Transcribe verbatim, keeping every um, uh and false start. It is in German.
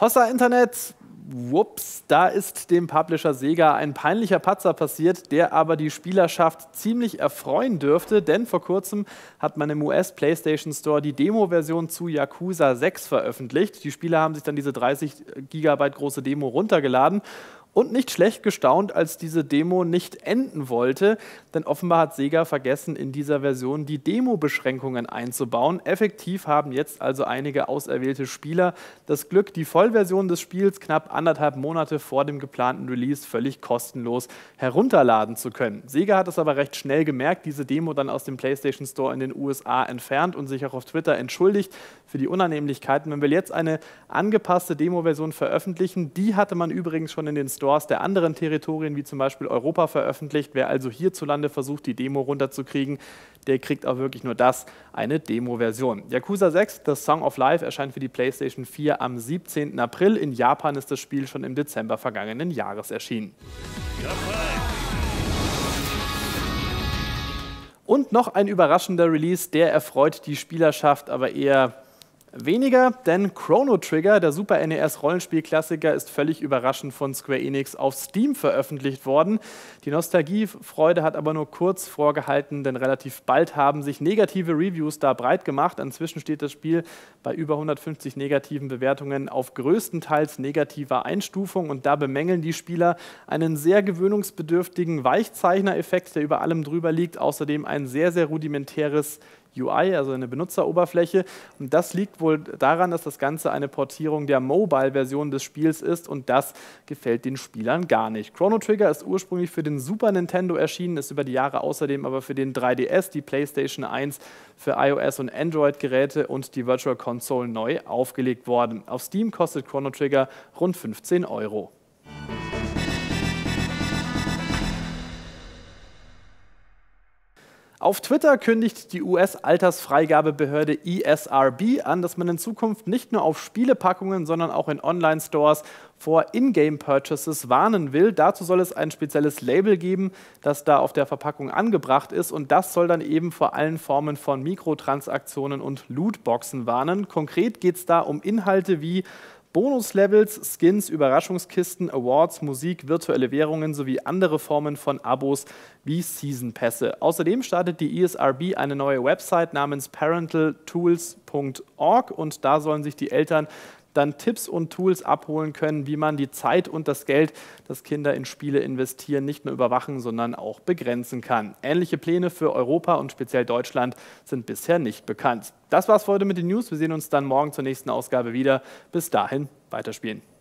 Hossa-Internet, whoops, da ist dem Publisher SEGA ein peinlicher Patzer passiert, der aber die Spielerschaft ziemlich erfreuen dürfte, denn vor kurzem hat man im U S-PlayStation Store die Demo-Version zu Yakuza sechs veröffentlicht. Die Spieler haben sich dann diese dreißig Gigabyte große Demo runtergeladen und nicht schlecht gestaunt, als diese Demo nicht enden wollte, denn offenbar hat SEGA vergessen, in dieser Version die Demo-Beschränkungen einzubauen. Effektiv haben jetzt also einige auserwählte Spieler das Glück, die Vollversion des Spiels knapp anderthalb Monate vor dem geplanten Release völlig kostenlos herunterladen zu können. SEGA hat es aber recht schnell gemerkt, diese Demo dann aus dem PlayStation Store in den U S A entfernt und sich auch auf Twitter entschuldigt für die Unannehmlichkeiten. Man will jetzt eine angepasste Demo-Version veröffentlichen, die hatte man übrigens schon in den Store der anderen Territorien, wie zum Beispiel Europa, veröffentlicht. Wer also hierzulande versucht, die Demo runterzukriegen, der kriegt auch wirklich nur das, eine Demo-Version. Yakuza sechs, The Song of Life, erscheint für die PlayStation vier am siebzehnten April. In Japan ist das Spiel schon im Dezember vergangenen Jahres erschienen. Und noch ein überraschender Release, der erfreut die Spielerschaft aber eher weniger, denn Chrono Trigger, der Super N E S-Rollenspielklassiker, ist völlig überraschend von Square Enix auf Steam veröffentlicht worden. Die Nostalgiefreude hat aber nur kurz vorgehalten, denn relativ bald haben sich negative Reviews da breit gemacht. Inzwischen steht das Spiel bei über hundertfünfzig negativen Bewertungen auf größtenteils negativer Einstufung und da bemängeln die Spieler einen sehr gewöhnungsbedürftigen Weichzeichner-Effekt, der über allem drüber liegt, außerdem ein sehr, sehr rudimentäres U I, also eine Benutzeroberfläche. Und das liegt wohl daran, dass das Ganze eine Portierung der Mobile-Version des Spiels ist und das gefällt den Spielern gar nicht. Chrono Trigger ist ursprünglich für den Super Nintendo erschienen, ist über die Jahre außerdem aber für den drei D S, die PlayStation eins, für iOS und Android-Geräte und die Virtual Console neu aufgelegt worden. Auf Steam kostet Chrono Trigger rund fünfzehn Euro. Auf Twitter kündigt die U S-Altersfreigabebehörde E S R B an, dass man in Zukunft nicht nur auf Spielepackungen, sondern auch in Online-Stores vor In-Game-Purchases warnen will. Dazu soll es ein spezielles Label geben, das da auf der Verpackung angebracht ist. Und das soll dann eben vor allen Formen von Mikrotransaktionen und Lootboxen warnen. Konkret geht es da um Inhalte wie Bonuslevels, Skins, Überraschungskisten, Awards, Musik, virtuelle Währungen sowie andere Formen von Abos wie Season-Pässe. Außerdem startet die E S R B eine neue Website namens parental tools punkt org und da sollen sich die Eltern dann Tipps und Tools abholen können, wie man die Zeit und das Geld, das Kinder in Spiele investieren, nicht nur überwachen, sondern auch begrenzen kann. Ähnliche Pläne für Europa und speziell Deutschland sind bisher nicht bekannt. Das war's für heute mit den News. Wir sehen uns dann morgen zur nächsten Ausgabe wieder. Bis dahin, weiterspielen.